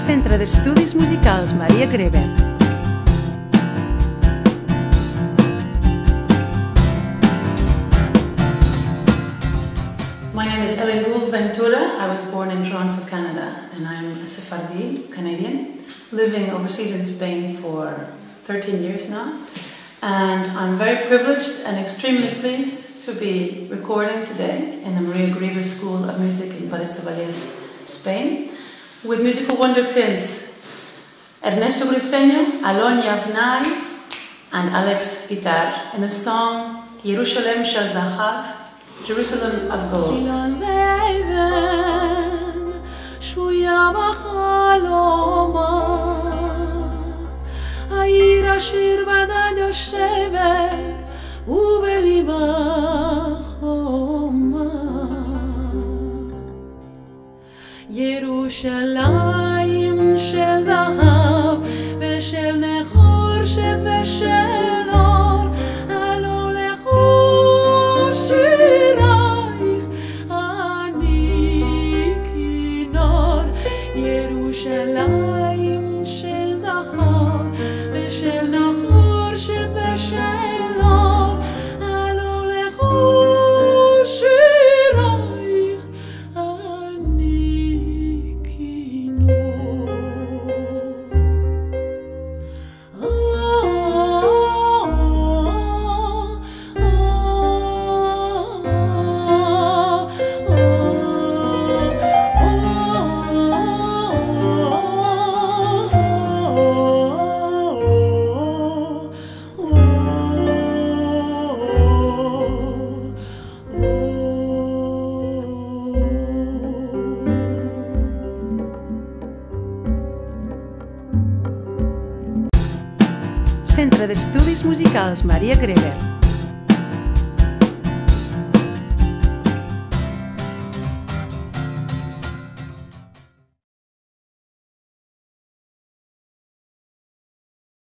Centre d'Estudis Musicals Maria Grever. My name is Ellen Gould Ventura. I was born in Toronto, Canada, and I'm a Sephardi Canadian, living overseas in Spain for 13 years now. And I'm very privileged and extremely pleased to be recording today in the Maria Grever School of Music in Paris de Valles, Spain, with musical wonderpins Ernesto Gurifeño, Alon Yavnai, and Alex Guitar in the song Jerusalem of Gold. העיר השיר ודד יושבת ובליבה חומה ירושלים של זהב ושל נחושת ושל אור הלא לכו שירייך אני כינור ירושלים של זהב של נחושת ושל אור, הלא לכו שירייך, אני כינור. Centre d'Estudis Musicals Maria Grever.